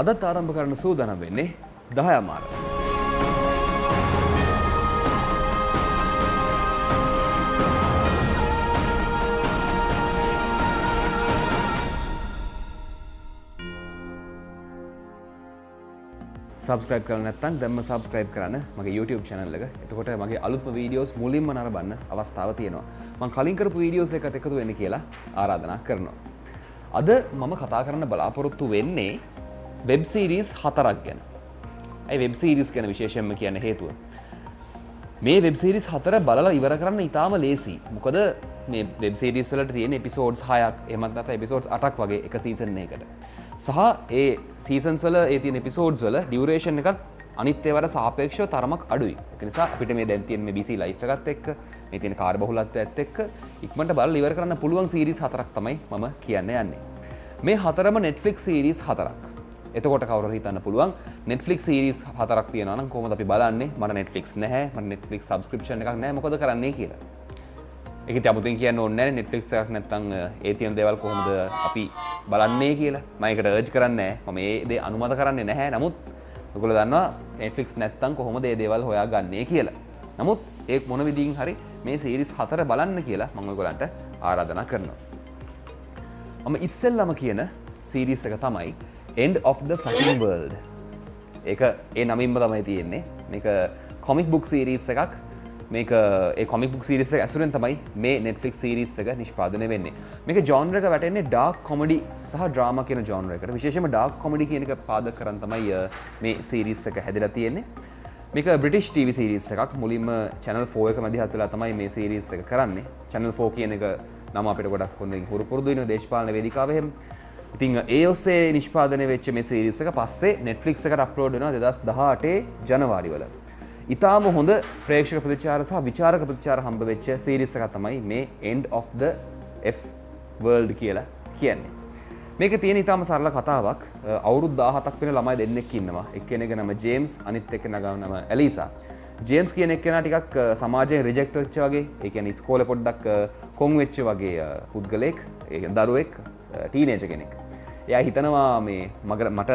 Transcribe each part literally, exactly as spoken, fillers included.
අදත් ආරම්භ කරන සූදානම් වෙන්නේ දහය අමාර. Subscribe කරලා නැත්නම් දැන්ම subscribe කරන්න මගේ YouTube channel එක. එතකොට මගේ අලුත්ම videos මුලින්ම නරඹන්න අවස්ථාව තියෙනවා. මම කලින් කරපු videos එකත් එකතු වෙන්න කියලා ආරාධනා කරනවා. අද මම කතා කරන්න බලාපොරොත්තු වෙන්නේ web series හතරක් ගැන. ඒ web series ගැන විශේෂයෙන්ම කියන්න හේතුව මේ web series හතර බලලා ඉවර කරන්න ඉතාම ලේසි. මොකද මේ web series වලට තියෙන episodes හයක් එහෙමත් නැත්නම් episodes අටක් වගේ එක season එකකට. සහ ඒ seasons වල ඒ තියෙන episodes වල duration එකත් අනිත් ඒවාට සාපේක්ෂව තරමක් අඩුයි. ඒක නිසා අපිට මේ දැන් තියෙන මේ busy life එකත් එක්ක මේ තියෙන කාර්යබහුලත්වයත් එක්ක ඉක්මනට බලලා ඉවර කරන්න පුළුවන් series හතරක් තමයි මම කියන්න යන්නේ. මේ හතරම Netflix series හතරක්. එතකොට කවුරු හිතන්න පුළුවන් Netflix series හතරක් තියෙනවා නම් කොහොමද අපි බලන්නේ? මට Netflix නැහැ. මට Netflix subscription එකක් නැහැ. මොකද කරන්නේ කියලා. ඒක ඉතින් අමුතුවෙන් කියන්න ඕනේ නැහැ Netflix එකක් නැත්නම් ඒ තියෙන දේවල් කොහොමද අපි බලන්නේ කියලා. මම ඒකට urge කරන්නේ නැහැ. මම මේ දේ අනුමත කරන්නේ නැහැ. නමුත් ඔයගොල්ලෝ දන්නවා Netflix නැත්නම් කොහොමද මේ දේවල් හොයාගන්නේ කියලා. නමුත් ඒක මොන විදිහින් හරි මේ series හතර බලන්න කියලා මම ඔයගොල්ලන්ට ආරාධනා කරනවා. මම ඉස්සෙල්ලාම කියන series එක තමයි End of the f world. ඒක ඒ නමින්ම තමයි තියෙන්නේ. මේක comic book series එකක්. මේක ඒ comic book series එක ඇසුරෙන් තමයි මේ Netflix series එක නිෂ්පාදනය වෙන්නේ. මේක genre එක වැටෙන්නේ dark comedy සහ drama කියන genre එකට. විශේෂයෙන්ම dark comedy කියන එක පාදක කරන් තමයි මේ series එක හැදලා තියෙන්නේ. මේක British T V series එකක්. මුලින්ම channel four එක මැදිහත් වෙලා තමයි මේ series එක කරන්නේ. channel four කියන එක නම අපිට ගොඩක් හොඳින් හුරු පුරුදු වෙන දේශපාලන වේදිකාවේ හැම ඉතින් ඒ ඔස්සේ නිෂ්පාදනය වෙච්ච මේ series එක පස්සේ Netflix එකට upload වෙනවා දෙදහස් දහඅටේ ජනවාරි වල. ඉතාම හොඳ ප්‍රේක්ෂක ප්‍රතිචාර සහ විචාරක ප්‍රතිචාර හම්බ වෙච්ච series එකක් තමයි මේ End of the f world කියලා කියන්නේ. මේක තියෙන ඉතාම සරල කතාවක්. අවුරුදු දහහතක් වෙන ළමයි දෙන්නෙක් ඉන්නවා. එක්කෙනෙක් නම ජේම්ස් අනිත් එක්කෙනා නම ඇලිසා. ජේම්ස් කියන එක්කෙනා ටිකක් සමාජයෙන් රිජෙක්ට් වෙච්ච වගේ, ඒ කියන්නේ ඉස්කෝලේ පොඩ්ඩක් කොන් වෙච්ච වගේ පුද්ගලෙක්, ඒ කියන්නේ දරුවෙක්, ටීනේජර් කෙනෙක්. එයා හිතනවා මේ මට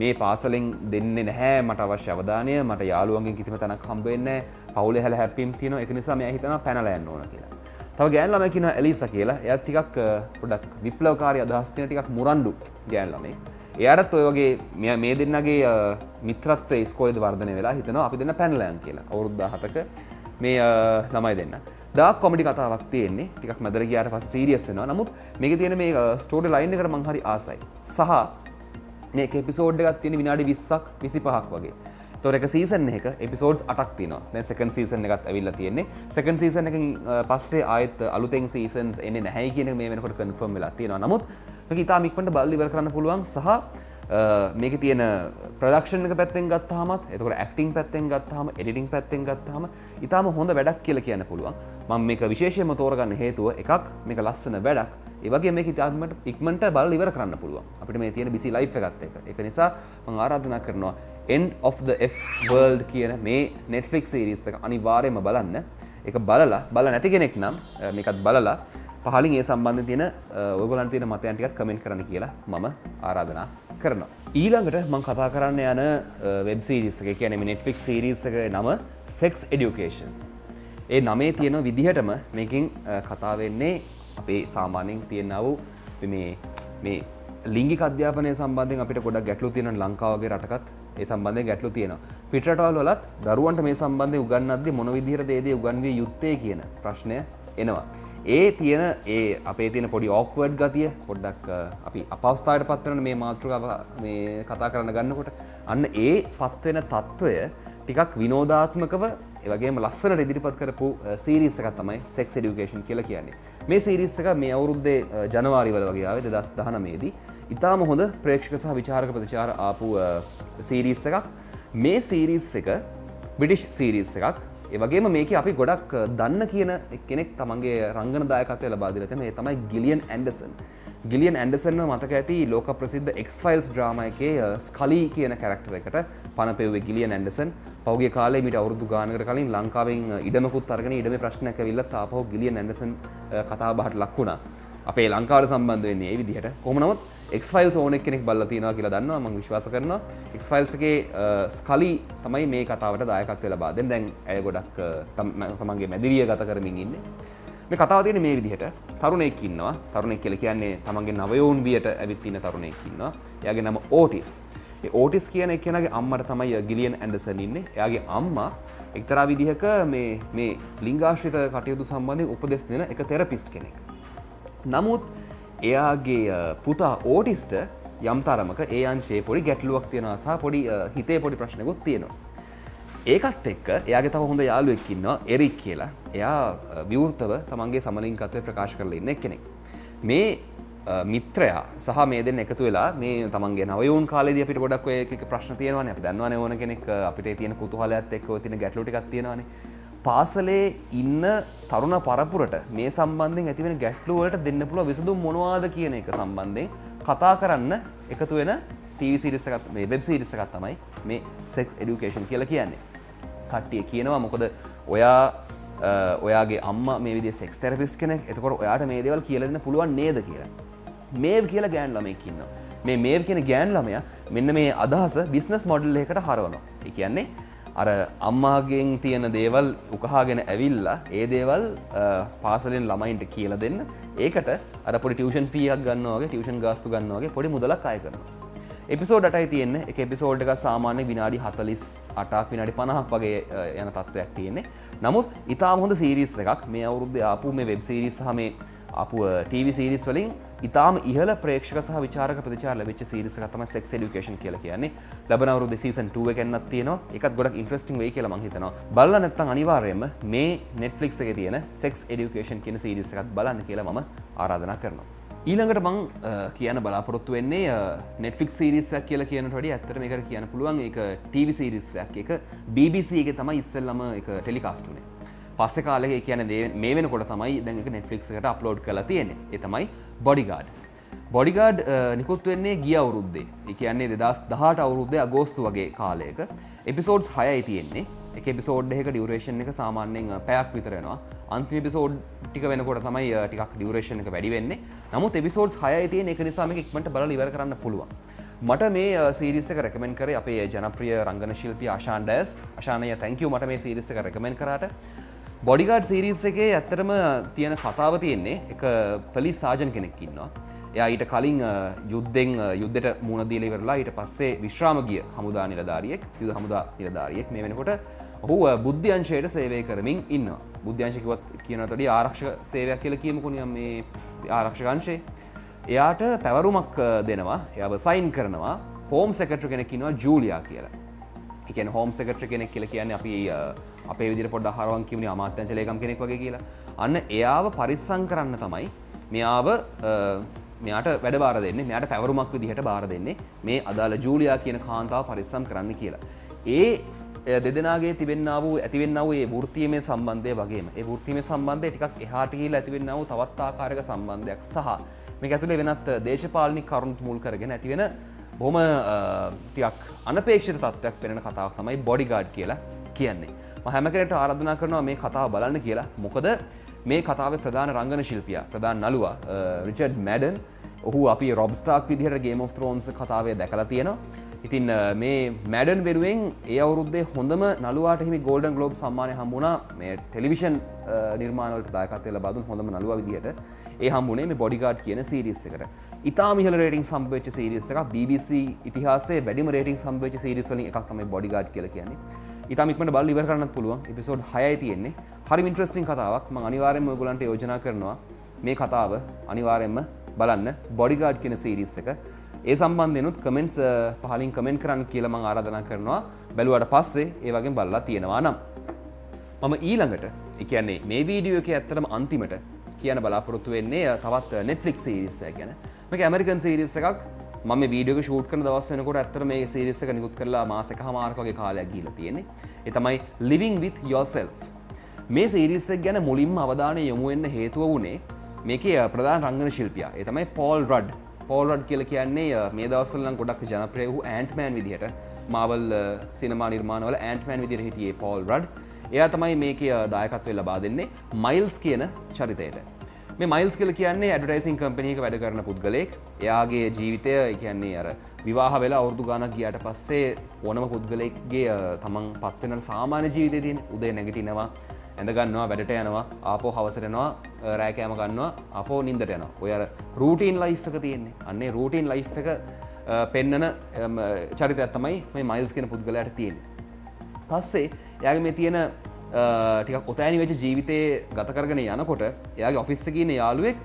මේ පාසලෙන් දෙන්නේ නැහැ මට අවශ්‍ය අවධානය, මට යාළුවන්ගෙන් කිසිම තැනක් හම්බ වෙන්නේ නැහැ, පවුලේ හැල හැප්පීම් තියෙනවා, ඒක නිසා මම හිතනවා පැනලා යන්න ඕන කියලා. තව ගෑනු ළමයෙක් කියනවා ඇලිසා කියලා. එයා ටිකක් පොඩ්ඩක් විප්ලවකාරී අදහස් තියෙන ටිකක් මුරණ්ඩු ගෑනු ළමයි. එයාටත් ඔය වගේ මේ දෙන්නගේ මිත්‍රත්වය ඉස්කෝලේදී වර්ධනය වෙලා හිතනවා අපි දෙන්න පැනලා යන්න කියලා. අවුරුදු දහහතක මේ ළමයි දෙන්න. ඩාක් කොමඩි කතාවක් තියෙන්නේ. ටිකක් මැදට ගියාට පස්සේ සීරියස් වෙනවා. නමුත් මේකේ තියෙන මේ ස්ටෝරි ලයින් එකට මම හරි ආසයි. සහ මේ එපිසෝඩ් එකක් තියෙන විනාඩි විස්සක් විසිපහක් වගේ. ඒතොර එක සීසන් එක එපිසෝඩ්ස් අටක් තියෙනවා. දැන් සෙකන්ඩ් සීසන් එකත් ඇවිල්ලා තියෙන්නේ. සෙකන්ඩ් සීසන් එකෙන් පස්සේ ආයෙත් අලුතෙන් සීසන්ස් එන්නේ නැහැ කියන එක මේ වෙනකොට කන්ෆර්ම් වෙලා තියෙනවා. නමුත් මේක ඉතාම ඉක්මනට බලලා ඉවර කරන්න පුළුවන්. සහ මේකේ තියෙන ප්‍රොඩක්ෂන් එක පැත්තෙන් ගත්තාමත්, ඒතකොට ඇක්ටිං පැත්තෙන් ගත්තාම, එඩිටිං පැත්තෙන් ගත්තාම ඉතාම හොඳ වැඩක් කියලා කියන්න පුළුවන්. මම මේක විශේෂයෙන්ම තෝරගන්න හේතුව එකක් මේක ලස්සන වැඩක්. ඒ වගේ මේක ඉතාමත් ඉක්මනට බලලා ඉවර කරන්න පුළුවන්. අපිට මේ තියෙන busy life එකත් එක්ක. ඒක නිසා මම ආරාධනා කරනවා End of the f world කියන මේ Netflix series එක අනිවාර්යයෙන්ම බලන්න. ඒක බලලා බල නැති කෙනෙක් නම් මේකත් බලලා පහලින් ඒ සම්බන්ධයෙන් තියෙන ඔයගොල්ලන් තියෙන මතයන් ටිකක් comment කරන්න කියලා මම ආරාධනා කරනවා. ඊළඟට මම කතා කරන්න යන web series එක, ඒ කියන්නේ මේ Netflix series එකේ නම Sex Education. ඒ නමේ තියෙන විදිහටම මේකෙන් කතා වෙන්නේ අපේ සාමාන්‍යයෙන් තියෙනා වූ මේ මේ ලිංගික අධ්‍යාපනය සම්බන්ධයෙන් අපිට ගොඩක් ගැටලු තියෙනවා. ලංකාවගේ රටකත් ඒ සම්බන්ධයෙන් ගැටලු තියෙනවා. පිටරටවල් වලත් දරුවන්ට මේ සම්බන්ධයෙන් උගන්වද්දී මොන විදිහටද ඒ දේ උගන්විය යුත්තේ කියන ප්‍රශ්නය එනවා. ඒ තියෙන ඒ අපේ තියෙන පොඩි awkward ගතිය පොඩ්ඩක් අපි අපහසුතාවයට පත් වෙන මේ මාතෘකාව මේ කතා කරන්න ගන්නකොට අන්න ඒ පත් වෙන తত্ত্বය ටිකක් විනෝදාත්මකව ඒ වගේම ලස්සනට ඉදිරිපත් කරපු series එකක් තමයි Sex Education කියලා කියන්නේ. මේ series එක මේ අවුරුද්දේ ජනවාරි වල වගේ ආවේ දෙදහස් දහනවයේ දී. ඉතාම හොඳ ප්‍රේක්ෂක සහ විචාරක ප්‍රතිචාර ආපු series එකක්. මේ series එක British series එකක්. ඒ වගේම මේකේ අපි ගොඩක් දන්න කියන කෙනෙක් තමන්ගේ රංගන දායකත්වය ලබා දීලා තියෙනවා. ඒ තමයි ගිලියන් ඇන්ඩර්සන්. ගිලියන් ඇන්ඩර්සන්ව මතක ඇති ලෝක ප්‍රසිද්ධ X-Files ඩ්‍රාමා එකේ ස්කලි කියන කැරක්ටර් එකට පනපෙව්වේ ගිලියන් ඇන්ඩර්සන්. පහුගිය කාලේ මීට අවුරුදු ගානකට කලින් ලංකාවෙන් ඉඩමකුත් අරගෙන ඉඩමේ ප්‍රශ්නයක් ඇවිල්ලා තාපහු ගිලියන් ඇන්ඩර්සන් කතාබහට ලක් වුණා. අපේ ලංකාවට සම්බන්ධ වෙන්නේ ඒ විදිහට. කොහොම නමුත් X-Files ඕනෙක් කෙනෙක් බලලා තියෙනවා කියලා දන්නවා මම විශ්වාස කරනවා. X-Files එකේ ස්කලි තමයි මේ කතාවට දායකත්වය ලබා දෙන්නේ. දැන් ඇය ගොඩක් තමන්ගේ මැදිරිය ගත කරමින් ඉන්නේ. මේ කතාව තියෙන්නේ මේ විදිහට. තරුණයෙක් ඉන්නවා. තරුණයෙක් කියලා කියන්නේ තමන්ගේ නවයෝන් වියට ඇවිත් ඉන්න තරුණයෙක් ඉන්නවා. එයාගේ නම ඕටිස්. මේ ඕටිස් කියන එකේනගේ අම්මට තමයි ගිලියන් ඇන්ඩර්සන් ඉන්නේ. එයාගේ අම්මා එක්තරා විදිහක මේ මේ ලිංගාශ්‍රිත කටයුතු සම්බන්ධයෙන් උපදෙස් දෙන එක තෙරපිස්ට් කෙනෙක්. නමුත් එයාගේ පුතා ඕටිස්ට යම් තරමක ඒ අංශයේ පොඩි ගැටලුවක් තියෙනවා සහ පොඩි හිතේ පොඩි ප්‍රශ්නකුත් තියෙනවා. ඒකත් එක්ක එයාගේ තව හොඳ යාළුවෙක් ඉන්නවා එරික් කියලා. එයා විවෘතව තමන්ගේ සමලිංගිකත්වය ප්‍රකාශ කරලා ඉන්න එක්කෙනෙක්. මේ මිත්‍රයා සහ මේ දෙන්න එකතු වෙලා මේ තමන්ගේ නවයෝන් කාලේදී අපිට ගොඩක් ඔය එක එක ප්‍රශ්න තියෙනවානේ. අපි දන්නවනේ ඕන කෙනෙක් අපිට තියෙන කුතුහලයත් එක්ක ඔය තියෙන ගැටලු ටිකක් තියෙනවානේ. පාසලේ ඉන්න තරුණ පරපුරට මේ සම්බන්ධයෙන් ඇතිවෙන ගැටලු වලට දෙන්න පුළුවන් විසඳුම් මොනවාද කියන එක සම්බන්ධයෙන් කතා කරන්න එකතු වෙන ටීවී සීරීස් එකක් මේ වෙබ් සීරීස් එකක් තමයි මේ Sex Education කියලා කියන්නේ. කට්ටිය කියනවා මොකද ඔයා ඔයාගේ අම්මා මේ විදිහේ sex therapist කෙනෙක්. එතකොට ඔයාට මේ දේවල් කියලා දෙන්න පුළුවන් නේද කියලා. මේව් කියලා ගෑන් ළමෙක් ඉන්නවා. මේ මේව් කියන ගෑන් ළමයා මෙන්න මේ අදහස බිස්නස් මොඩල් එකකට හරවනවා. ඒ කියන්නේ අර අම්මාගෙන් තියෙන දේවල් උකහාගෙන ඇවිල්ලා ඒ දේවල් පාසලෙන් ළමයින්ට කියලා දෙන්න. ඒකට අර පොඩි ටියුෂන් ෆීයක් ගන්නවා වගේ ටියුෂන් ගාස්තු ගන්නවා වගේ පොඩි මුදලක් අය කරනවා. එපිසෝඩ් අටයි තියෙන්නේ. එක එපිසෝඩ් එකක් සාමාන්‍යයෙන් විනාඩි හතළිස් අටක් විනාඩි පනහක් වගේ යන තත්ත්වයක් තියෙන්නේ. නමුත් ඉතාම හොඳ සීරීස් එකක්. මේ අවුරුද්දේ ආපු මේ වෙබ් සීරීස් සහ මේ ආපු ටීවී සීරීස් වලින් ඉතාම ඉහළ ප්‍රේක්ෂක සහ විචාරක ප්‍රතිචාර ලැබිච්ච සීරීස් එකක් තමයි Sex Education කියලා කියන්නේ. ලබන අවුරුද්දේ සීසන් දෙකක් එන්නත් තියෙනවා. ඒකත් ගොඩක් ඉන්ට්‍රෙස්ටිං වෙයි කියලා මම හිතනවා. බලලා නැත්නම් අනිවාර්යයෙන්ම මේ Netflix එකේ තියෙන Sex Education කියන සීරීස් එකත් බලන්න කියලා මම ආරාධනා කරනවා. ඊළඟට මම කියන්න බලාපොරොත්තු වෙන්නේ Netflix සීරීස් එකක් කියලා කියනට වඩා ඇත්තටම මේකට කියන්න පුළුවන් ඒක ටීවී සීරීස් එකක්. ඒක B B C එකේ තමයි ඉස්සෙල්ලාම ඒක ටෙලිකාස්ට් වුනේ. පස්සේ කාලෙක ඒ කියන්නේ මේ වෙනකොට තමයි දැන් ඒක Netflix එකට අප්ලෝඩ් කරලා තියෙන්නේ. ඒ තමයි Bodyguard. Bodyguard නිකුත් වෙන්නේ ගිය අවුරුද්දේ. ඒ කියන්නේ දෙදහස් දහඅට අවුරුද්දේ අගෝස්තු වගේ කාලයක. එපිසෝඩ්ස් හයයි තියෙන්නේ. එක එපිසෝඩ් එකක ඩියුරේෂන් එක සාමාන්‍යයෙන් පැයක් විතර වෙනවා. අන්තිම එපිසෝඩ් ටික වෙනකොට තමයි ටිකක් ඩියුරේෂන් එක වැඩි වෙන්නේ. නමුත් එපිසෝඩ්ස් හයයි තියෙන්නේ. ඒක නිසා මේක ඉක්මනට බලලා ඉවර කරන්න පුළුවන්. මට මේ සීරීස් එක රෙකමෙන්ඩ් කරේ අපේ ජනප්‍රිය රංගන ශිල්පී ආශාන් ඩයස්. ආශාන් අයියා thank you මට මේ සීරීස් එක රෙකමෙන්ඩ් කරාට. බොඩිගාඩ් සීරීස් එකේ ඇත්තටම තියෙන කතාව තියෙන්නේ එක පොලිස් සාජන් කෙනෙක් ඉන්නවා. එයා ඊට කලින් යුද්ධෙන් යුද්ධෙට මුහුණ දීලා ඉවරලා ඊට පස්සේ විශ්‍රාම ගිය හමුදා නිලධාරියෙක්. යුද හමුදා නිලධාරියෙක්. මේ වෙනකොට ඔහු බුද්ධි අංශයට සේවය කරමින් ඉන්නවා. බුද්ධි අංශය කිව්වත් කියනකට වඩා ආරක්ෂක සේවයක් කියලා කියමුකෝ නිකන් මේ ආරක්ෂක අංශේ. එයාට පැවරුමක් දෙනවා. එයාව සයින් කරනවා. හෝම් සෙක්‍රටරි කෙනෙක් ඉන්නවා ජූලියා කියලා. ඒ කියන්නේ හෝම් සෙක්‍රටරි කෙනෙක් කියලා කියන්නේ අපි අපේ විදිහට පොඩ්ඩක් හරවන් කියමුනේ අමාත්‍යංශ ලේකම් කෙනෙක් වගේ කියලා. අන්න එයාව පරිස්සම් කරන්න තමයි මෙයාව මෙයාට වැඩ බාර දෙන්නේ. මෙයාට පැවරුමක් විදිහට බාර දෙන්නේ මේ අදාළ ජූලියා කියන කාන්තාව පරිස්සම් කරන්න කියලා. ඒ දෙදෙනාගේ තිබෙන්නා වූ ඇතිවෙන්නා වූ මේ වෘත්තීයමය සම්බන්ධය වගේම ඒ වෘත්තීයමය සම්බන්ධය ටිකක් එහාට ගිහිල්ලා ඇතිවෙන්නා වූ තවත් ආකාරයක සම්බන්ධයක් සහ මේක ඇතුලේ වෙනත් දේශපාලනික කරුණුත් මුල් කරගෙන ඇතිවෙන බොහොම ටිකක් අනපේක්ෂිත තත්ත්වයක් පෙන්වන කතාවක් තමයි බොඩිගාඩ් කියලා කියන්නේ. හැම කෙනෙක්ට ආරාධනා කරනවා මේ කතාව බලන්න කියලා. මොකද මේ කතාවේ ප්‍රධාන රංගන ශිල්පියා ප්‍රධාන නළුවා රිචඩ් මැඩන්. ඔහු අපි රොබ් ස්ටාර්ක් විදිහට Game of Thrones කතාවේ දැකලා තියෙනවා. ඉතින් මේ මැඩන් වෙනුවෙන් ඒ අවුරුද්දේ හොඳම නළුවාට හිමි Golden Globe සම්මානය හම්බ වුණා. මේ ටෙලිවිෂන් නිර්මාණවලට දායකත්වය ලබා දුන් හොඳම නළුවා විදිහට. ඒ හම්බුනේ මේ Bodyguard කියන සීරීස් එකට. ඉතාම ඉහළ රේටින්ග්ස් හම්බ වෙච්ච සීරීස් එකක්. B B C ඉතිහාසයේ වැඩිම රේටින්ග්ස් හම්බ වෙච්ච සීරීස් වලින් එකක් තමයි Bodyguard කියලා කියන්නේ. ඉතාම ඉක්මනට බලලා ඉවර කරන්නත් පුළුවන්. එපිසෝඩ් හයයි තියෙන්නේ. හරිම ඉන්ට්‍රෙස්ටිං කතාවක්. මම අනිවාර්යයෙන්ම ඔයගොල්ලන්ට යෝජනා කරනවා මේ කතාව අනිවාර්යයෙන්ම බලන්න. Bodyguard කියන සීරීස් එක. ඒ සම්බන්ධයෙන් උත් කමෙන්ට්ස් පහලින් කමෙන්ට් කරන්න කියලා මම ආරාධනා කරනවා. බැලුවාට පස්සේ ඒ වගේම බලලා තියෙනවා නම්. මම ඊළඟට, ඒ කියන්නේ මේ වීඩියෝ එකේ ඇත්තටම අන්තිමට කියන බලාපොරොත්තු වෙන්නේ තවත් Netflix සීරීස් එකක් ගැන. මේක ඇමරිකන් සීරීස් එකක්. මම වීඩියෝ එක ෂූට් කරන දවස් වෙනකොට ඇත්තට මේ සීරීස් එක නිකුත් කරලා මාස එකමාරක වගේ කාලයක් ගිහිල්ලා තියෙන්නේ. ඒ තමයි Living With Yourself. මේ සීරීස් එක ගැන මුලින්ම අවධානය යොමු වෙන්න හේතුව වුණේ මේකේ ප්‍රධාන රංගන ශිල්පියා. ඒ තමයි පෝල් රඩ්. පෝල් රඩ් කියලා කියන්නේ මේ දවස්වල නම් ගොඩක් ජනප්‍රිය වූ ඇන්ට්මෑන් විදිහට මාවල් සිනමා නිර්මාණවල ඇන්ට්මෑන් විදිහට හිටියේ පෝල් රඩ්. එයා තමයි මේකේ දායකත්වය ලබා දෙන්නේ මයිල්ස් කියන චරිතයට. මේ මයිල්ස් කියලා කියන්නේ ඇඩ්වර්ටයිසින් කම්පැනි එකක වැඩ කරන පුද්ගලෙක්. එයාගේ ජීවිතය කියන්නේ අර විවාහ වෙලා අවුරුදු ගාණක් ගියාට පස්සේ ඕනම පුද්ගලෙක්ගේ තමන් පත් වෙන සාමාන්‍ය ජීවිතය තියෙන. උදේ නැගිටිනවා, ඇඳ ගන්නවා, වැඩට යනවා, ආපෝ හවසට එනවා, රෑ කෑම ගන්නවා, ආපෝ නිින්දට යනවා. ඔය අර රූටින් ලයිෆ් එක තියෙන්නේ. අන්නේ රූටින් ලයිෆ් එක පෙන්නන චරිතයක් තමයි මේ මයිල්ස් කියන පුද්ගලයාට තියෙන්නේ. පස්සේ එයාගේ මේ තියෙන ටිකක් ඔතෑනි වෙච්ච ජීවිතේ ගත කරගෙන යනකොට එයාගේ ඔෆිස් එකේ ඉන්න යාළුවෙක්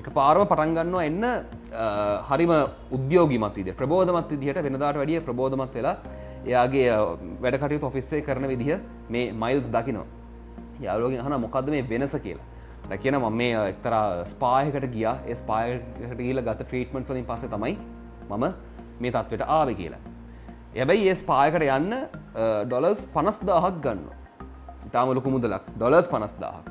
එක පාරම පටන් ගන්නවා එන්න හරිම උද්‍යෝගිමත් විදිහට, ප්‍රබෝධමත් විදිහට, වෙනදාට වැඩිය ප්‍රබෝධමත් වෙලා එයාගේ වැඩ කටයුතු ඔෆිස් එකේ කරන විදිහ මේ මයිල්ස් දකිනවා. යාළුවගෙන් අහනවා මොකද්ද මේ වෙනස කියලා. එයා කියනවා මම මේ එක්තරා ස්පා එකකට ගියා. ඒ ස්පා එකකට ගිහිල්ලා ගත ට්‍රීට්මන්ට්ස් වලින් පස්සේ තමයි මම මේ තත්වයට ආවේ කියලා. හැබැයි ඒ ස්පා එකට යන්න ඩොලර්ස් පනස් දාහක් ගන්නවා. ඉතාම ලොකු මුදලක්, ඩොලර්ස් පනස් දාහක්.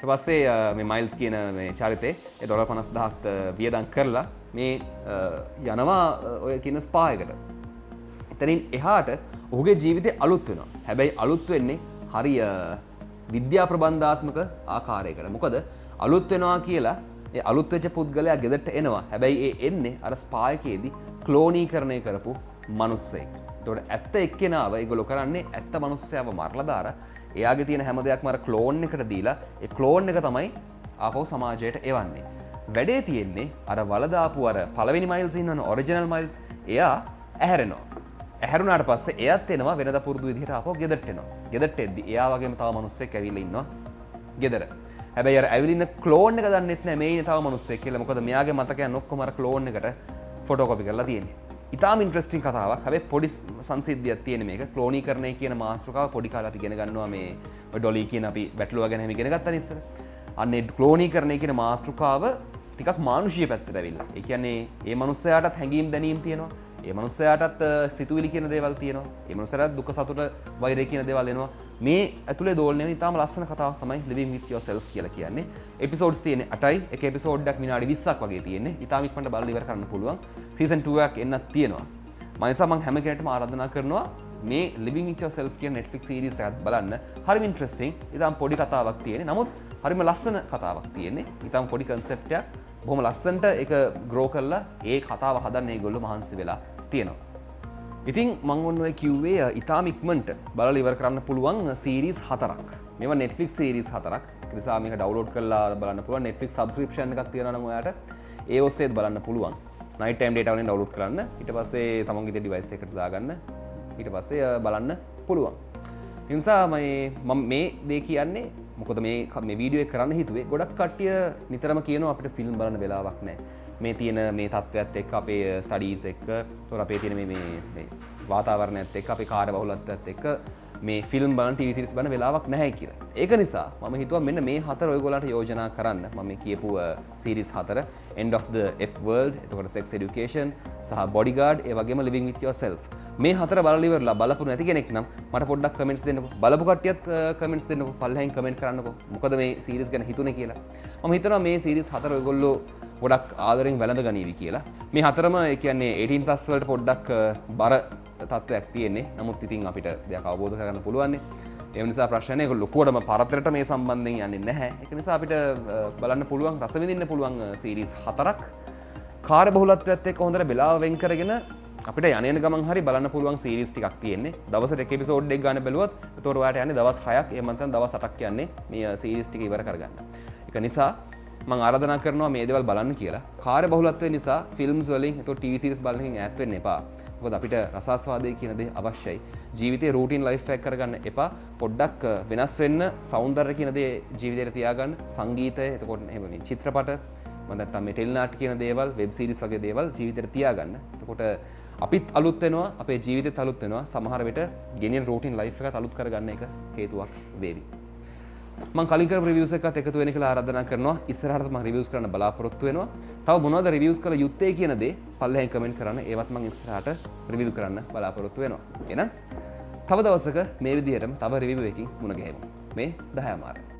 ඊට පස්සේ මේ මයිල්ස් කියන මේ චරිතේ ඒ ඩොලර් පනස් දාහක් වියදම් කරලා මේ යනවා ඔය කියන ස්පා එකට. එතනින් එහාට ඔහුගේ ජීවිතේ අලුත් වෙනවා. හැබැයි අලුත් වෙන්නේ හරිය විද්‍යා ප්‍රබන්ධාත්මක ආකාරයකට. මොකද අලුත් වෙනවා කියලා ඒ අලුත් වෙච්ච පුද්ගලයා ගෙදරට එනවා. හැබැයි ඒ එන්නේ අර ස්පා එකේදී ක්ලෝනීකරණය කරපු මිනිස්සෙක්. ඒතකොට ඇත්ත එක්කෙනාව ඒගොල්ලෝ කරන්නේ ඇත්ත මිනිස්සයව මරලා දාලා එයාගේ තියෙන හැම දෙයක්ම අර ක්ලෝන් එකට දීලා ඒ ක්ලෝන් එක තමයි ආපහු සමාජයට එවන්නේ. වැඩේ තියෙන්නේ අර වලදාපු අර පළවෙනි මයිල්ස් ඉන්නවනේ, ඔරිජිනල් මයිල්ස්. එයා ඇහැරෙනවා. ඇහැරුණාට පස්සේ එයාත් එනවා වෙනදා පුරුදු විදිහට ආපහු ගෙදරට එනවා. ගෙදරට එද්දි එයා වගේම තව මිනිස්සෙක් ඇවිල්ලා ඉන්නවා ගෙදර. හැබැයි අර ඇවිල්ලා ඉන්න ක්ලෝන් එක දන්නෙත් නෑ මේ ඉන්නේ තව මිනිස්සෙක් කියලා. මොකද මෙයාගේ මතකයන් ඔක්කොම අර ක්ලෝන් එකට ෆොටෝකෝපි කරලා තියෙන්නේ. ඉතාම ඉන්ට්‍රස්ටිං කතාවක්. හැබැයි පොඩි සංසිද්ධියක් තියෙන මේක. ක්ලෝනීකරණය කියන මාතෘකාව පොඩි කාලේ අපි ඉගෙන ගන්නවා මේ ඩොලි කියන අපි බැටලුව ගැන හැම ඉගෙන ගත්තා ඉස්සර. අන්නේ ක්ලෝනීකරණය කියන මාතෘකාව ටිකක් මානුෂීය පැත්තට ඇවිල්ලා. ඒ කියන්නේ ඒ මනුස්සයාටත් හැඟීම් දැනීම් තියෙනවා. ඒ මනුස්සයාටත් සිතුවිලි කියන දේවල් තියෙනවා. ඒ මනුස්සයාට දුක සතුට වෛරය කියන දේවල් එනවා. මේ ඇතුලේ දෝලණය වෙන ඉතාම ලස්සන කතාවක් තමයි Living With Yourself කියලා කියන්නේ. එපිසෝඩ්ස් තියෙන්නේ අටයි. එක එපිසෝඩ් එකක් විනාඩි විස්සක් වගේ තියෙන්නේ. ඉතාම ඉක්මනට බලලා ඉවර කරන්න පුළුවන්. සීසන් ටූ එකක් එන්නත් තියෙනවා. මම නිසා මම හැම කෙනෙක්ටම ආරාධනා කරනවා මේ Living With Yourself කියන Netflix series එකත් බලන්න. හරිම ඉන්ට්‍රෙස්ටිං. ඉතාම පොඩි කතාවක් තියෙන්නේ. නමුත් හරිම ලස්සන කතාවක් තියෙන්නේ. ඉතාම පොඩි concept එකක්. බොහොම ලස්සනට ඒක grow කරලා ඒ කතාව හදන්න ඒගොල්ලෝ මහන්සි වෙලා තියෙනවා. ඉතින් මං ඔන්න ඔය කිව්වේ ඉතාම ඉක්මනට බලලා ඉවර කරන්න පුළුවන් සීරීස් හතරක්. මේවා Netflix සීරීස් හතරක්. ඒ නිසා මේක ඩවුන්ලෝඩ් කරලා බලන්න පුළුවන්. Netflix subscription එකක් තියෙනවා නම් ඔයාලට ඒ ඔස්සේත් බලන්න පුළුවන්. night time data වලින් ඩවුන්ලෝඩ් කරන්න. ඊට පස්සේ තමන්ගේ device එකට දාගන්න. ඊට පස්සේ බලන්න පුළුවන්. ඒ නිසා මම මේ දේ කියන්නේ මොකද මේ මේ වීඩියෝ එක කරන්න හිතුවේ ගොඩක් කට්ටිය නිතරම කියනවා අපිට ෆිල්ම් බලන්න වෙලාවක් නැහැ. මේ තියෙන මේ තත්ත්වයත් එක්ක අපේ ස්ටඩීස් එක්ක තොර අපේ තියෙන මේ මේ වාතාවරණයත් එක්ක අපේ කාර්යබහුලත්වයත් එක්ක මේ ෆිල්ම් බලන ටීවී සීරීස් බලන වෙලාවක් නැහැ කියලා. ඒක නිසා මම හිතුවා මෙන්න මේ හතර ඔයගොල්ලන්ට යෝජනා කරන්න. මම මේ කියපු සීරීස් හතර End of the F World, එතකොට Sex Education සහ Bodyguard, ඒ වගේම Living With Yourself. මේ හතර බලලා ඉවරලා බලපු නැති කෙනෙක් නම් මට පොඩ්ඩක් කමෙන්ට්ස් දෙන්නකෝ. බලපු කට්ටියත් කමෙන්ට්ස් දෙන්නකෝ. පල්ලෙහින් කමෙන්ට් කරන්නකෝ. මොකද මේ සීරීස් ගැන හිතුනේ කියලා. මම හිතනවා මේ සීරීස් හතර ඔයගොල්ලෝ ගොඩක් ආදරෙන් වැළඳ ගනීවි කියලා. මේ හතරම ඒ කියන්නේ eighteen plus වලට පොඩ්ඩක් බර තත්ත්වයක් තියෙන්නේ. නමුත් ඉතින් අපිට දෙයක් අවබෝධ කරගන්න පුළුවන්. ඒ නිසා ප්‍රශ්නේ ඒක ලොකුවටම පරතරට මේ සම්බන්ධයෙන් යන්නේ නැහැ. ඒක නිසා අපිට බලන්න පුළුවන්, රස විඳින්න පුළුවන් සීරීස් හතරක්. කාර්යබහුලත්වයත් එක්ක හොඳට වෙලාව වෙන් කරගෙන අපිට යන්නේ යන ගමන් හරි බලන්න පුළුවන් සීරීස් ටිකක් තියෙන්නේ. දවසට එක එපිසෝඩ් එකක් ගන්න බැලුවොත් ඒතකොට ඔයාලට යන්නේ දවස් හයක්, එහෙම නැත්නම් දවස් අටක් යන්නේ මේ සීරීස් ටික ඉවර කරගන්න. ඒක නිසා මම ආරාධනා කරනවා මේ දේවල් බලන්න කියලා. කාර්යබහුලත්වය නිසා ෆිල්ම්ස් වලින් එතකොට ටීවී සීරීස් බලනකින් ඈත් වෙන්න එපා. මොකද අපිට රසාස්වාදයේ කියන දේ අවශ්‍යයි. ජීවිතේ රූටින් ලයිෆ් එකක් කරගන්න එපා. පොඩ්ඩක් වෙනස් වෙන්න, సౌందර්ය කියන දේ ජීවිතේට තියාගන්න. සංගීතය, එතකොට එහෙම මේ චිත්‍රපට, මම නැත්තම් මේ ටෙලි නාට්‍ය කියන දේවල්, වෙබ් සීරීස් වගේ දේවල් ජීවිතේට තියාගන්න. එතකොට අපිත් අලුත් වෙනවා, අපේ ජීවිතෙත් අලුත් වෙනවා. සමහර විට ගෙනියන රූටින් ලයිෆ් එකත් අලුත් කරගන්න එක හේතුවක් වේවි. මං කලින් කරපු රිවිව්ස් එකත් එකතු වෙන කියලා ආරාධනා කරනවා. ඉස්සරහට මම රිවිව්ස් කරන්න බලාපොරොත්තු වෙනවා. තව මොනවද රිවිව්ස් කළ යුත්තේ කියන දේ පල්ලෙහෙන් කමෙන්ට් කරන්න. ඒවත් මං ඉස්සරහට රිවිව් කරන්න බලාපොරොත්තු වෙනවා. එහෙනම් තව දවසක මේ විදිහටම තව රිවිව් එකකින් මුණ ගැහෙමු. මේ දහය අමාරු.